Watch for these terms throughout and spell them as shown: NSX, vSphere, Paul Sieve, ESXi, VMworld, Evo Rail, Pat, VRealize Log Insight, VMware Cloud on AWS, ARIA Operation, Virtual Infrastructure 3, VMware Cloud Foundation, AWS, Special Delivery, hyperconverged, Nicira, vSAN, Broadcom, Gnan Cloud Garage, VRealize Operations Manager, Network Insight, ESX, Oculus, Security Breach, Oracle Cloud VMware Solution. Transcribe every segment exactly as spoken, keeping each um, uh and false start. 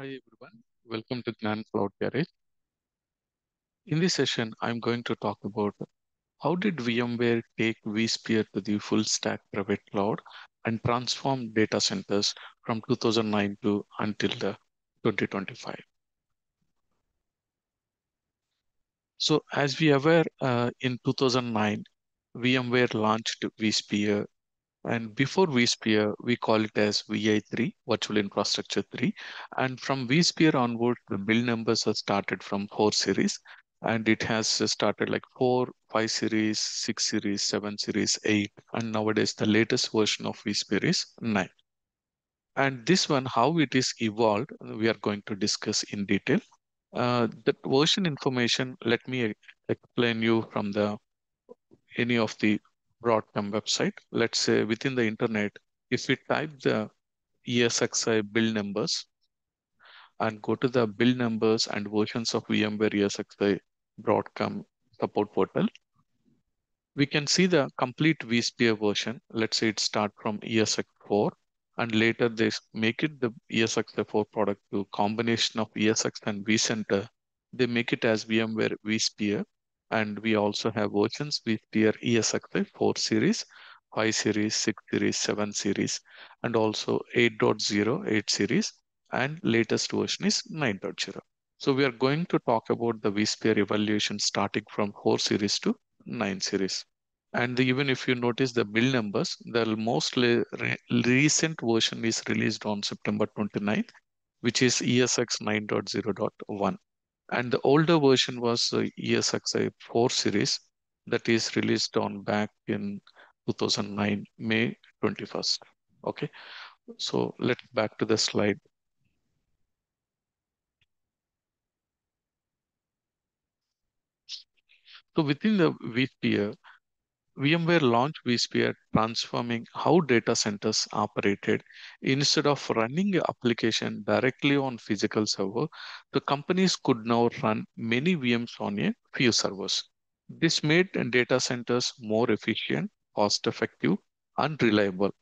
Hi everyone, welcome to Gnan Cloud Garage. In this session, I'm going to talk about how did VMware take vSphere to the full stack private cloud and transform data centers from two thousand nine to until the twenty twenty-five. So as we are aware, uh, in two thousand nine, VMware launched vSphere, and before vSphere, we call it as V I three, Virtual Infrastructure three. And from vSphere onward, the build numbers have started from four series, and it has started like four, five series, six series, seven series, eight, and nowadays the latest version of vSphere is nine. And this one, how it is evolved, we are going to discuss in detail. Uh, the version information, let me explain you from the any of the Broadcom website. Let's say within the internet, if we type the ESXi build numbers and go to the build numbers and versions of VMware ESXi Broadcom support portal, we can see the complete vSphere version. Let's say it starts from E S X four, and later they make it the E S X four product to combination of E S X and vCenter. They make it as VMware vSphere. And we also have versions with tier E S X four series, five series, six series, seven series, and also eight point zero, eight series, and latest version is nine point zero. So we are going to talk about the vSphere evaluation starting from four series to nine series. And even if you notice the build numbers, the most re recent version is released on September twenty-ninth, which is E S X nine point zero point one. And the older version was uh, E S X four series that is released on back in two thousand nine, May twenty-first. Okay, so let's back to the slide. So within the vSphere, VMware launched vSphere transforming how data centers operated. Instead of running an application directly on physical server, the companies could now run many V Ms on a few servers. This made data centers more efficient, cost-effective, and reliable.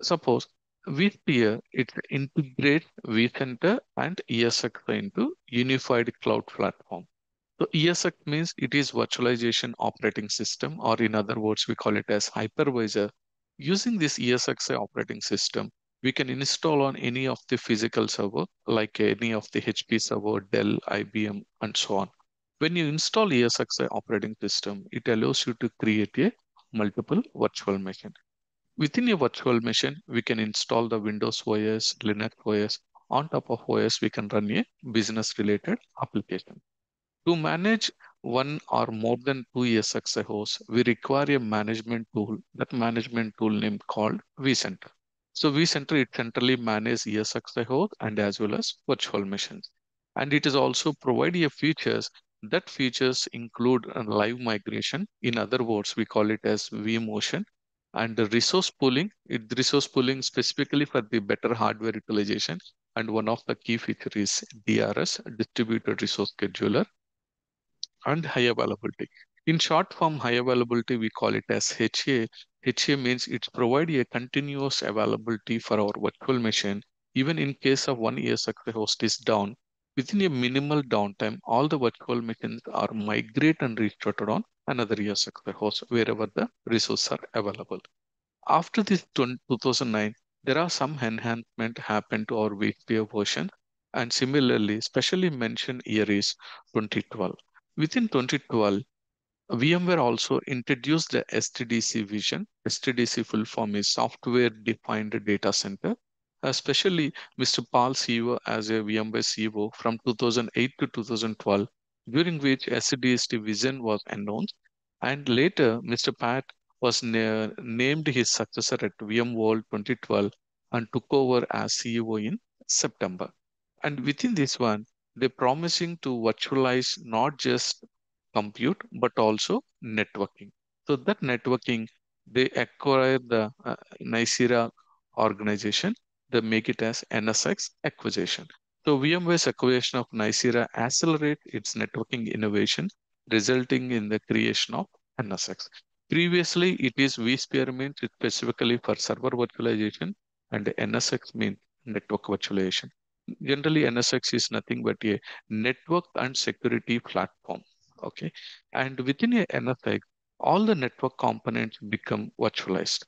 Suppose vSphere, it integrates vCenter and E S X into unified cloud platform. So E S X means it is virtualization operating system, or in other words, we call it as hypervisor. Using this E S X operating system, we can install on any of the physical server, like any of the H P server, Dell, I B M, and so on. When you install E S X operating system, it allows you to create a multiple virtual machine. Within a virtual machine, we can install the Windows O S, Linux O S. On top of O S, we can run a business-related application. To manage one or more than two E S X hosts, we require a management tool, that management tool name called vCenter. So vCenter, it centrally manages E S X hosts and as well as virtual machines. And it is also providing a features, that features include a live migration. In other words, we call it as vMotion. And the resource pooling, it resource pooling specifically for the better hardware utilization. And one of the key features is D R S, Distributed Resource Scheduler, and high availability. In short form, high availability, we call it as H A. H A means it's providing a continuous availability for our virtual machine. Even in case of one E S X host is down, within a minimal downtime, all the virtual machines are migrated and restarted on another E S X host wherever the resources are available. After this two thousand nine, there are some enhancements happened to our vSphere version, and similarly, specially mentioned here is twenty twelve. Within twenty twelve, VMware also introduced the S D D C vision. S D D C full form is Software Defined Data Center. Especially Mister Paul Sieve as a VMware C E O from two thousand eight to two thousand twelve, during which S D D C vision was announced. And later, Mister Pat was na named his successor at VMworld twenty twelve and took over as C E O in September. And within this one, they're promising to virtualize not just compute, but also networking. So that networking, they acquire the uh, Nicira organization. They make it as N S X acquisition. So VMware's acquisition of Nicira accelerates its networking innovation, resulting in the creation of N S X. Previously, it is vSphere means specifically for server virtualization, and N S X means network virtualization. generally N S X is nothing but a network and security platform. Okay. And within a N S X, all the network components become virtualized.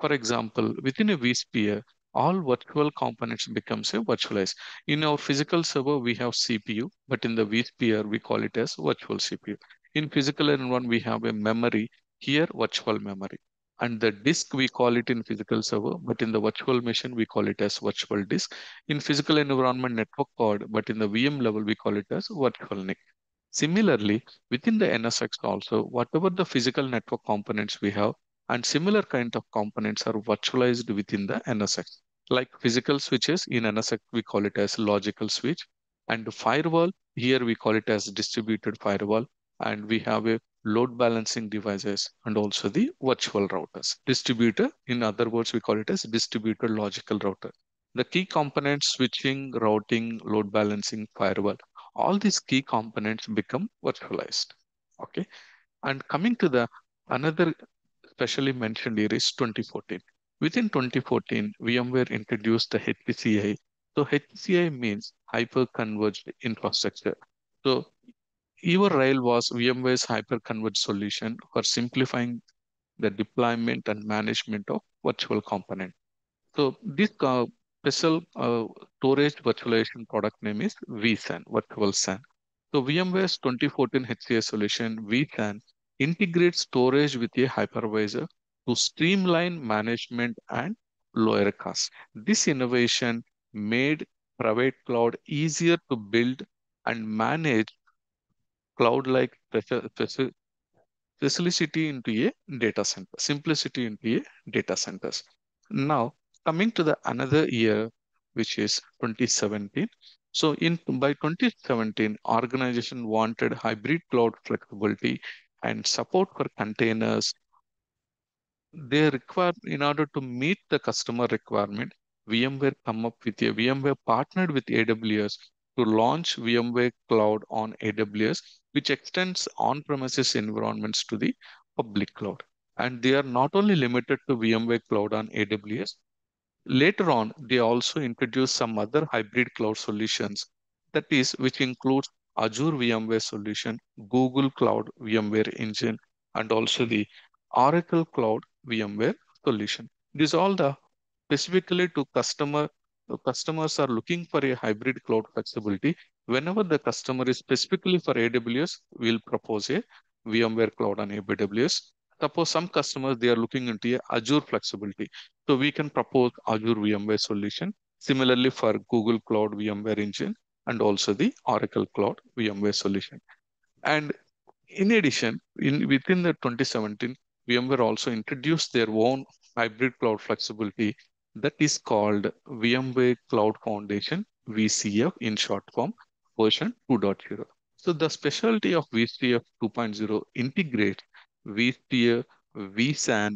For example, within a vSphere, all virtual components becomes a virtualized. In our physical server, we have C P U, but in the vSphere, we call it as virtual C P U. In physical N one, we have a memory, here virtual memory. And the disk, we call it in physical server, but in the virtual machine, we call it as virtual disk. In physical environment, network pod, but in the V M level, we call it as virtual N I C. Similarly, within the N S X also, whatever the physical network components we have, and similar kind of components are virtualized within the N S X. Like physical switches, in N S X, we call it as logical switch. And firewall, here we call it as distributed firewall. And we have a load balancing devices and also the virtual routers. Distributor, in other words, we call it as distributed logical router. The key components, switching, routing, load balancing, firewall, all these key components become virtualized. Okay. And coming to the another specially mentioned here is twenty fourteen. Within twenty fourteen, VMware introduced the H C I. So H C I means hyper-converged infrastructure. So Evo Rail was VMware's hyper-converged solution for simplifying the deployment and management of virtual component. So this uh, special uh, storage virtualization product name is vSAN, Virtual SAN. So VMware's twenty fourteen H C I solution, vSAN, integrates storage with a hypervisor to streamline management and lower costs. This innovation made private cloud easier to build and manage cloud-like specificity into a data center, simplicity into a data centers. Now, coming to the another year, which is twenty seventeen. So in by twenty seventeen, organization wanted hybrid cloud flexibility and support for containers. They require, in order to meet the customer requirement, VMware come up with a, VMware partnered with A W S to launch VMware Cloud on A W S, which extends on-premises environments to the public cloud. And they are not only limited to VMware Cloud on A W S. Later on, they also introduced some other hybrid cloud solutions, that is, which includes Azure VMware Solution, Google Cloud VMware Engine, and also the Oracle Cloud VMware Solution. These all the specifically to customer, customers are looking for a hybrid cloud flexibility. Whenever the customer is specifically for A W S, we'll propose a VMware Cloud on A W S. Suppose some customers, they are looking into a Azure flexibility. So we can propose Azure VMware Solution. Similarly for Google Cloud VMware Engine, and also the Oracle Cloud VMware Solution. And in addition, in within the twenty seventeen, VMware also introduced their own hybrid cloud flexibility that is called VMware Cloud Foundation, V C F in short form, version two point oh. So the specialty of V C F two point oh integrates vSphere, vSAN,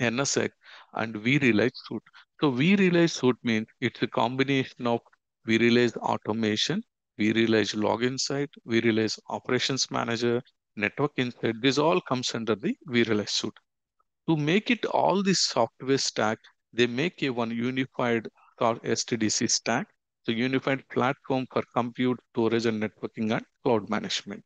N S X, and VRealize Suite. So VRealize Suite means it's a combination of VRealize Automation, VRealize Log Insight, VRealize Operations Manager, Network Insight. This all comes under the VRealize Suite. To make it all this software stack, they make a one unified S D D C stack, so unified platform for compute, storage, and networking and cloud management.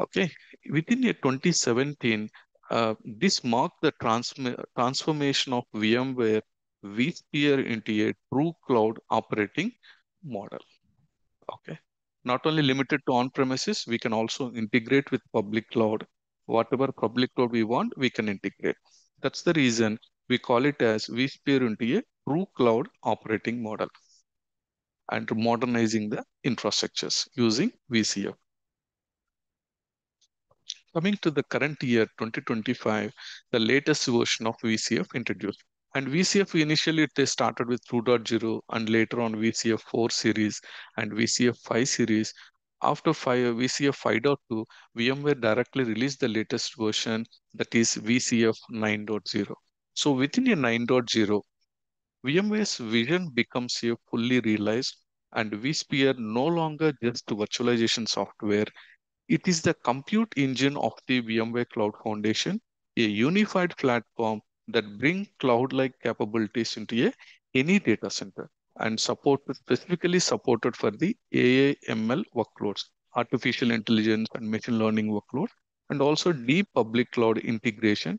Okay, within year twenty seventeen, uh, this marked the transform transformation of VMware vSphere into a true cloud operating model. Okay, not only limited to on-premises, we can also integrate with public cloud. Whatever public cloud we want, we can integrate. That's the reason we call it as vSphere into a true cloud operating model and modernizing the infrastructures using V C F. Coming to the current year, twenty twenty-five, the latest version of V C F introduced. And V C F initially, they started with two point oh and later on V C F four series and V C F five series. After five, V C F five point two, VMware directly released the latest version, that is V C F nine point oh. So within a nine point oh, VMware's vision becomes a fully realized, and vSphere no longer just virtualization software. It is the compute engine of the VMware Cloud Foundation, a unified platform that bring cloud-like capabilities into a, any data center. and support specifically supported for the A I M L workloads, artificial intelligence and machine learning workloads, and also deep public cloud integration.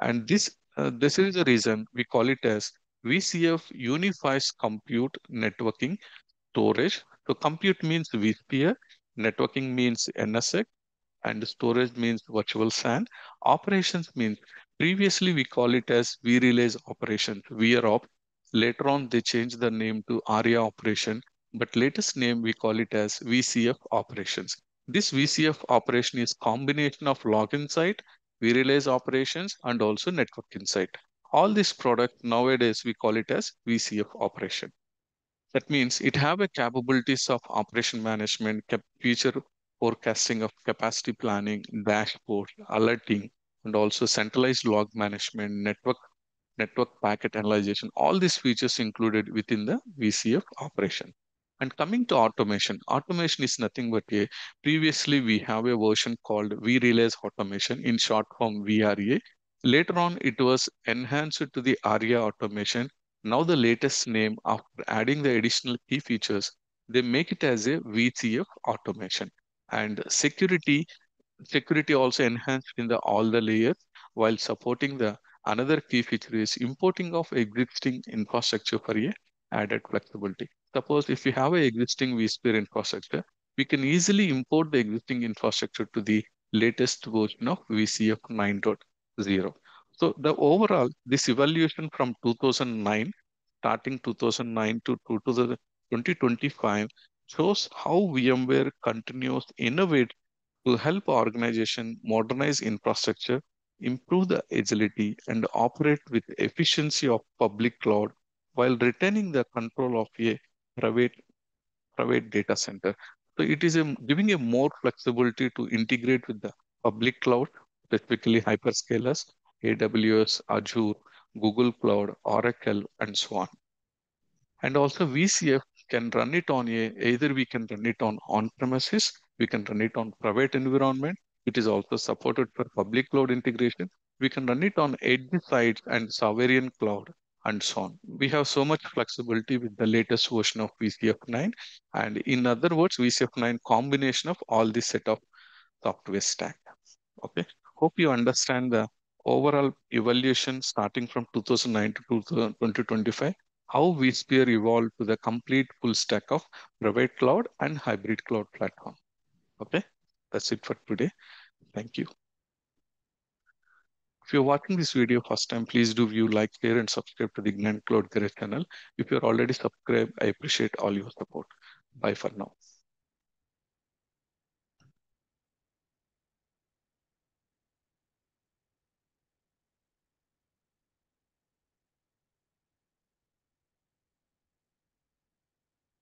And this, uh, this is the reason we call it as V C F unifies compute, networking, storage. So compute means vSphere, networking means N S X, and storage means virtual SAN. Operations means, previously we call it as VRealize Operations, VROP. Later on, they changed the name to Aria Operation, but latest name we call it as V C F Operations. This V C F Operation is combination of Log Insight, VRealize Operations, and also Network Insight. All this product nowadays we call it as V C F Operation. That means it have a capabilities of operation management, future forecasting of capacity planning, dashboard, alerting, and also centralized log management, network, network packet analyzation. All these features included within the V C F Operation. And coming to automation, automation is nothing but a, previously we have a version called VRealize Automation, in short form V R E A. Later on, it was enhanced to the Aria Automation. Now the latest name, after adding the additional key features, they make it as a V C F Automation. And security, security also enhanced in the all the layers, while supporting the another key feature is importing of existing infrastructure for a added flexibility. Suppose if you have an existing vSphere infrastructure, we can easily import the existing infrastructure to the latest version of V C F nine point oh. So the overall, this evaluation from two thousand nine, starting two thousand nine to twenty twenty-five, shows how VMware continues to innovate to help organization modernize infrastructure, improve the agility, and operate with efficiency of public cloud while retaining the control of a private private data center. So it is a, giving a more flexibility to integrate with the public cloud, specifically hyperscalers, A W S, Azure, Google Cloud, Oracle, and so on. And also V C F can run it on a, either we can run it on on-premises, we can run it on private environment. It is also supported for public cloud integration. We can run it on edge sites and sovereign cloud, and so on. We have so much flexibility with the latest version of V C F nine. And in other words, V C F nine combination of all this set of software stack. Okay. Hope you understand the overall evaluation starting from two thousand nine to twenty twenty-five, how vSphere evolved to the complete full stack of private cloud and hybrid cloud platform. Okay. That's it for today. Thank you. If you're watching this video first time, please do view, like, share, and subscribe to the Gnan Cloud Garage channel. If you're already subscribed, I appreciate all your support. Bye for now.